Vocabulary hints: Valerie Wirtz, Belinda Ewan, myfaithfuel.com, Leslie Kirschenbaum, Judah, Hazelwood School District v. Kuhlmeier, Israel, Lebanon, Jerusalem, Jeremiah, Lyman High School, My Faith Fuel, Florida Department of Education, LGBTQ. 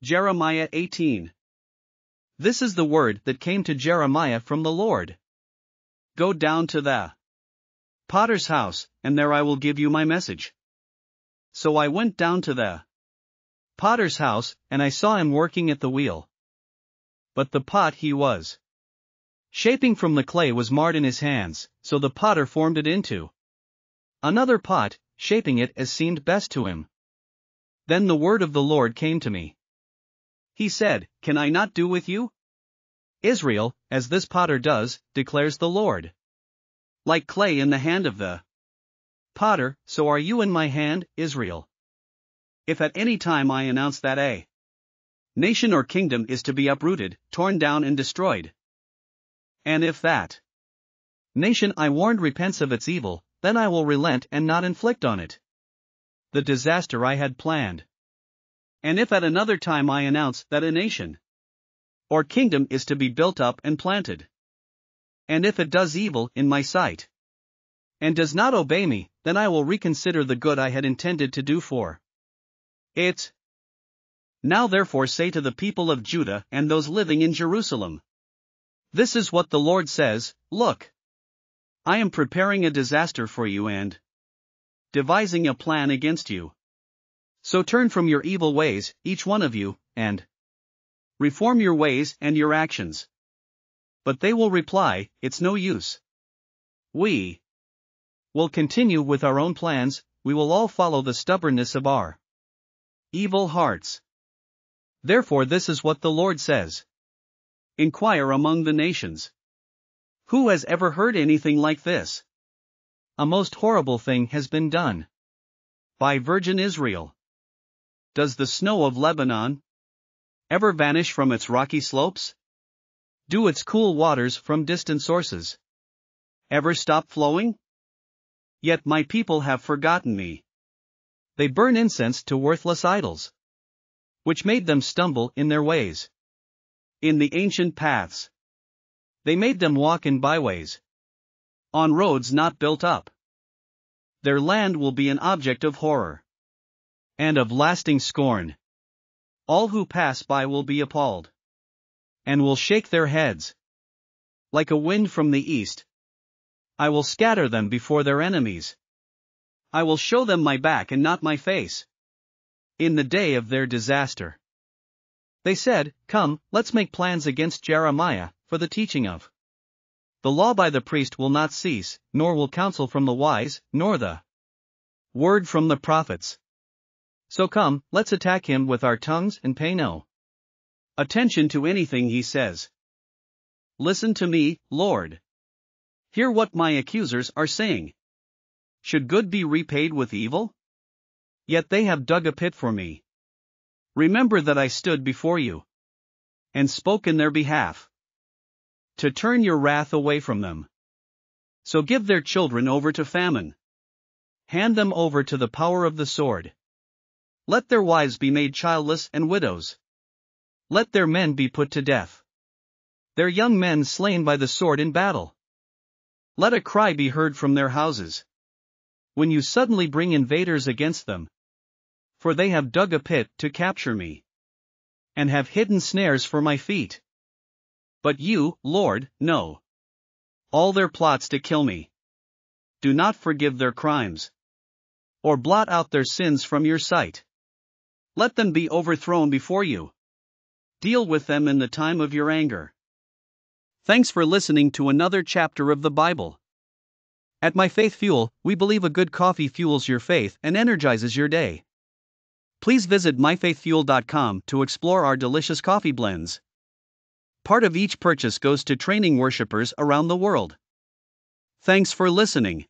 Jeremiah 18. This is the word that came to Jeremiah from the Lord. Go down to the potter's house, and there I will give you my message. So I went down to the potter's house, and I saw him working at the wheel. But the pot he was shaping from the clay was marred in his hands, so the potter formed it into another pot, shaping it as seemed best to him. Then the word of the Lord came to me. He said, Can I not do with you, Israel, as this potter does, declares the Lord? Like clay in the hand of the potter, so are you in my hand, Israel. If at any time I announce that a nation or kingdom is to be uprooted, torn down and destroyed, and if that nation I warned repents of its evil, then I will relent and not inflict on it the disaster I had planned. And if at another time I announce that a nation or kingdom is to be built up and planted, and if it does evil in my sight and does not obey me, then I will reconsider the good I had intended to do for it. Now therefore say to the people of Judah and those living in Jerusalem, This is what the Lord says, Look, I am preparing a disaster for you and devising a plan against you. So turn from your evil ways, each one of you, and reform your ways and your actions. But they will reply, It's no use. We will continue with our own plans, we will all follow the stubbornness of our evil hearts. Therefore this is what the Lord says. Inquire among the nations. Who has ever heard anything like this? A most horrible thing has been done by virgin Israel. Does the snow of Lebanon ever vanish from its rocky slopes? Do its cool waters from distant sources ever stop flowing? Yet my people have forgotten me. They burn incense to worthless idols, which made them stumble in their ways, in the ancient paths. They made them walk in byways, on roads not built up. Their land will be an object of horror and of lasting scorn. All who pass by will be appalled and will shake their heads like a wind from the east. I will scatter them before their enemies. I will show them my back and not my face in the day of their disaster. They said, Come, let's make plans against Jeremiah, for the teaching of the law by the priest will not cease, nor will counsel from the wise, nor the word from the prophets. So come, let's attack him with our tongues and pay no attention to anything he says. Listen to me, Lord. Hear what my accusers are saying. Should good be repaid with evil? Yet they have dug a pit for me. Remember that I stood before you and spoke in their behalf, to turn your wrath away from them. So give their children over to famine. Hand them over to the power of the sword. Let their wives be made childless and widows. Let their men be put to death, their young men slain by the sword in battle. Let a cry be heard from their houses, when you suddenly bring invaders against them. For they have dug a pit to capture me, and have hidden snares for my feet. But you, Lord, know all their plots to kill me. Do not forgive their crimes, or blot out their sins from your sight. Let them be overthrown before you. Deal with them in the time of your anger. Thanks for listening to another chapter of the Bible. At My Faith Fuel, we believe a good coffee fuels your faith and energizes your day. Please visit myfaithfuel.com to explore our delicious coffee blends. Part of each purchase goes to training worshipers around the world. Thanks for listening.